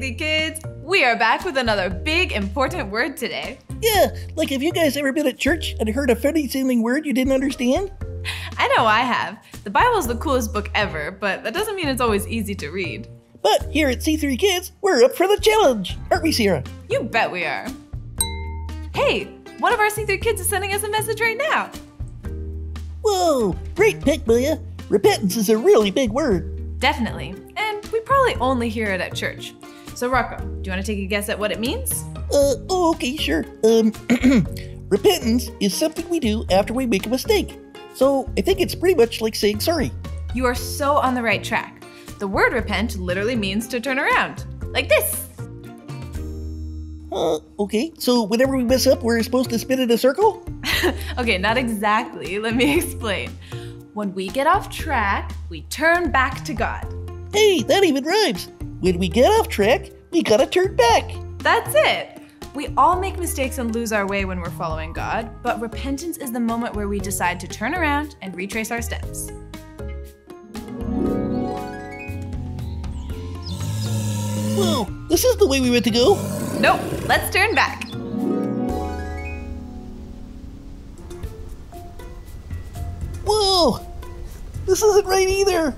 Basically Kids, we are back with another big important word today. Yeah, like have you guys ever been at church and heard a funny-sounding word you didn't understand? I know I have. The Bible's the coolest book ever, but that doesn't mean it's always easy to read. But here at C3 Kids, we're up for the challenge, aren't we, Sierra? You bet we are. Hey, one of our C3 Kids is sending us a message right now. Whoa, great pick, Billy. Repentance is a really big word. Definitely, and we probably only hear it at church. So Rocco, do you want to take a guess at what it means? Okay, sure. Repentance is something we do after we make a mistake. So I think it's pretty much like saying sorry. You are so on the right track. The word repent literally means to turn around, like this. Okay, so whenever we mess up, we're supposed to spin in a circle? Okay, not exactly. Let me explain. When we get off track, we turn back to God. Hey, that even rhymes. When we get off track, we gotta turn back. That's it. We all make mistakes and lose our way when we're following God, but repentance is the moment where we decide to turn around and retrace our steps. Whoa, this is the way we meant to go. Nope, let's turn back. Whoa, this isn't right either.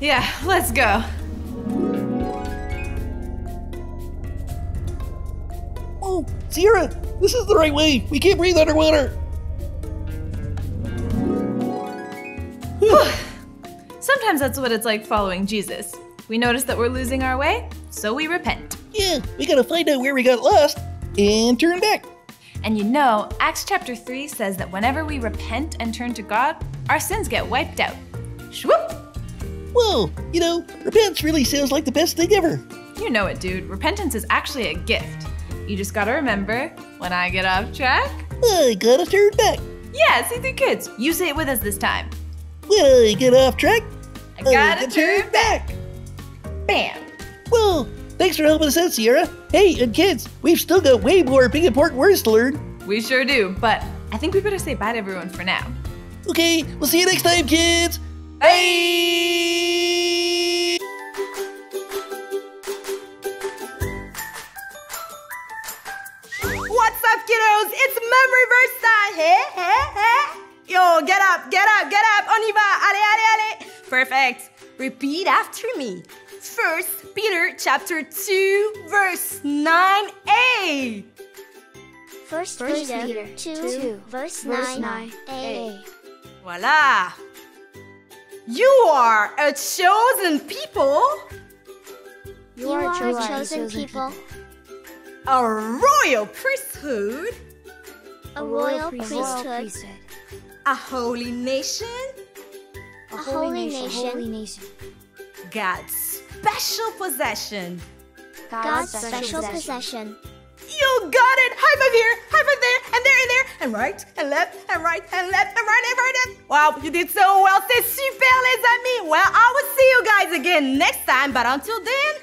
Yeah, let's go. Sierra, this is the right way. We can't breathe underwater. Sometimes that's what it's like following Jesus. We notice that we're losing our way, so we repent. Yeah, we gotta find out where we got lost and turn back. And you know, Acts chapter 3 says that whenever we repent and turn to God, our sins get wiped out. Shwoop! Whoa, you know, repentance really sounds like the best thing ever. You know it, dude. Repentance is actually a gift. You just gotta remember, when I get off track, I gotta turn back. Yeah, C3 Kids, you say it with us this time. When I get off track, I gotta turn back. Bam. Well, thanks for helping us out, Sierra. Hey, and kids, we've still got way more big important words to learn. We sure do, but I think we better say bye to everyone for now. Okay, we'll see you next time, kids. Bye. What's up, kiddos? It's memory verse time. Hey, hey, hey. Yo, get up, get up, get up. On y va. Allez, allez, allez. Perfect. Repeat after me. First Peter chapter 2, verse 9a. First Peter 2, verse 9a. Voila. You are a chosen people. You are a chosen people. A royal priesthood. A royal priesthood. A holy nation. A holy nation. God's special possession. God's special possession. You got it! High five here, high five there, and there and there, and right, and left, and right, and left, and right, and right, and... Wow, you did so well. C'est super, les amis. Well, I will see you guys again next time, but until then,